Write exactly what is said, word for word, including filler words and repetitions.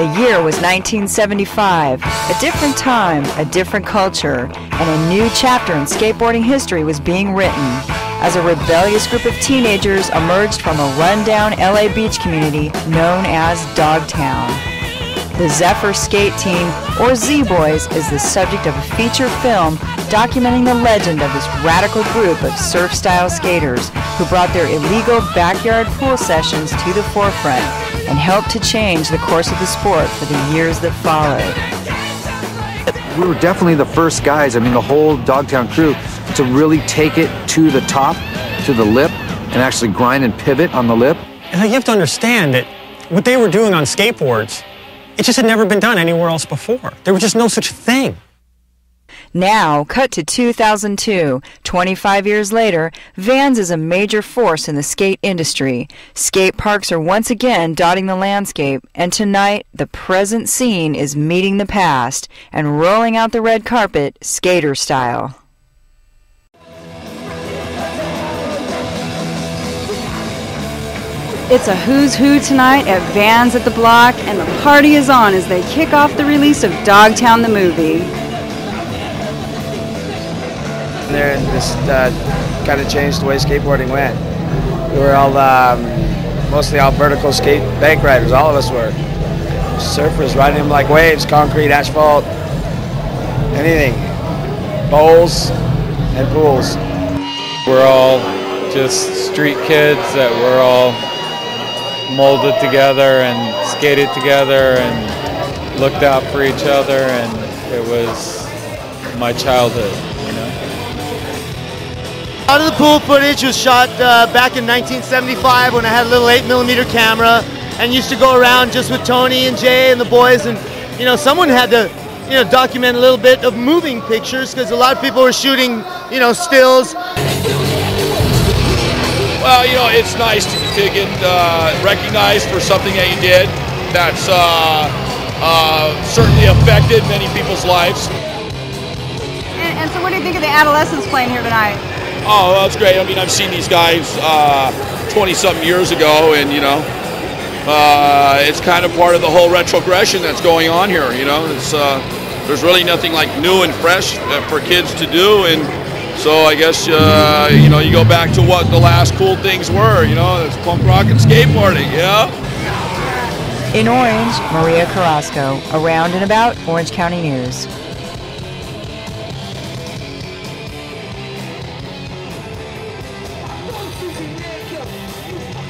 The year was nineteen seventy-five, a different time, a different culture, and a new chapter in skateboarding history was being written as a rebellious group of teenagers emerged from a rundown L A beach community known as Dogtown. The Zephyr Skate Team, or Z Boys, is the subject of a feature film documenting the legend of this radical group of surf-style skaters who brought their illegal backyard pool sessions to the forefront and helped to change the course of the sport for the years that followed. We were definitely the first guys, I mean the whole Dogtown crew, to really take it to the top, to the lip, and actually grind and pivot on the lip. And you have to understand that what they were doing on skateboards, it just had never been done anywhere else before. There was just no such thing. Now, cut to two thousand two, twenty-five years later, Vans is a major force in the skate industry. Skate parks are once again dotting the landscape, and tonight, the present scene is meeting the past and rolling out the red carpet, skater style. It's a who's who tonight at Vans at the Block, and the party is on as they kick off the release of Dogtown the movie. There and just uh, kind of changed the way skateboarding went. We were all um, mostly all vertical skate bank riders, all of us were. Surfers riding them like waves, concrete, asphalt, anything. Bowls and pools. We're all just street kids that were all molded together and skated together and looked out for each other, and it was my childhood, you know. Out of the pool footage was shot uh, back in nineteen seventy-five when I had a little eight millimeter camera and used to go around just with Tony and Jay and the boys, and you know, someone had to, you know, document a little bit of moving pictures because a lot of people were shooting, you know, stills. Well, you know, it's nice to, to get uh, recognized for something that you did that's uh, uh, certainly affected many people's lives. And, and so what do you think of the Adolescents playing here tonight? Oh, that's great. I mean, I've seen these guys twenty-something uh, years ago, and, you know, uh, it's kind of part of the whole retrogression that's going on here, you know. It's, uh, there's really nothing like new and fresh for kids to do, and so I guess, uh, you know, you go back to what the last cool things were, you know, it's punk rock and skateboarding, yeah. In Orange, Maria Carrasco, around and about Orange County News. Thank you.